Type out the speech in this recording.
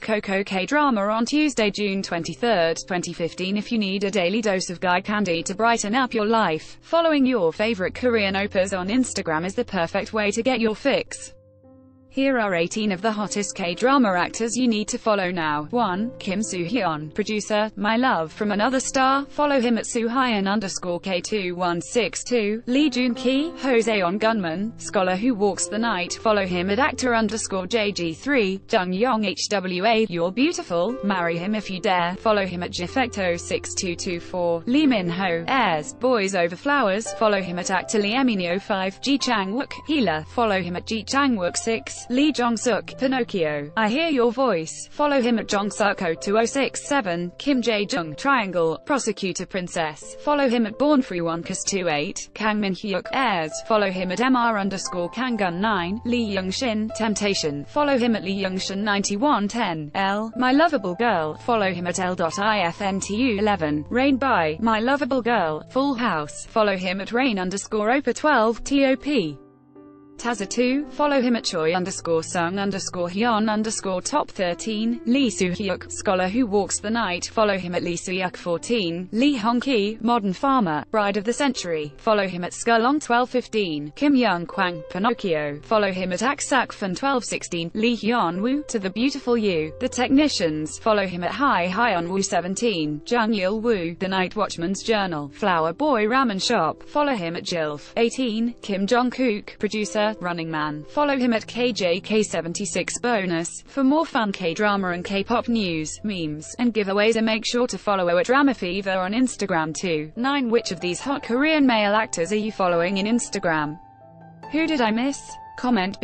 Coco K Drama on Tuesday, June 23, 2015. If you need a daily dose of guy candy to brighten up your life, following your favorite Korean opas on Instagram is the perfect way to get your fix. Here are 18 of the hottest K-drama actors you need to follow now. 1. Kim Soo Hyun, producer, My Love from Another Star, follow him at @SooHyun_K2162. Lee Joon Ki, Joseon Gunman, scholar who walks the night, follow him at @actor_JG3. Jung Yong Hwa, You're Beautiful, marry him if you dare, follow him at @GFecto6224. Lee Min Ho, airs Boys Over Flowers, follow him at @ActorLeeMinho5. Ji Chang Wook, healer, follow him at Ji Chang Wook6. Lee Jong-suk, Pinocchio, I Hear Your Voice, follow him at Jong-Suk02067. Kim Jae-jung, Triangle, Prosecutor Princess, follow him at Born Free1Cus28. Kang Min-hyuk, airs, follow him at MR_Kangun9. Lee Young-shin, Temptation, follow him at Lee Young-shin9110. L, My Lovable Girl, follow him at L.IFNTU11. Rain by My Lovable Girl, Full House, follow him at Rain_Opa12. T.O.P. Taza 2, follow him at Choi_Sung_Hyun_Top13. Lee Soo Hyuk, scholar who walks the night, follow him at Lee Soo Hyuk14. Lee Hong Ki, Modern Farmer, Bride of the Century, follow him at Skulong1215. Kim Young Kwang, Pinocchio, follow him at Aksakfun1216. Lee Hyun Woo, To the Beautiful You, The Technicians, follow him at Hyonwoo17. Jung Il Woo, The Night Watchman's Journal, Flower Boy Ramen Shop, follow him at JILF18. Kim Jong Kook, producer, Running Man, follow him at KJK76. Bonus, for more fun K-drama and K-pop news, memes, and giveaways, and make sure to follow @DramaFever on Instagram too. 9. Which of these hot Korean male actors are you following in Instagram? Who did I miss? Comment.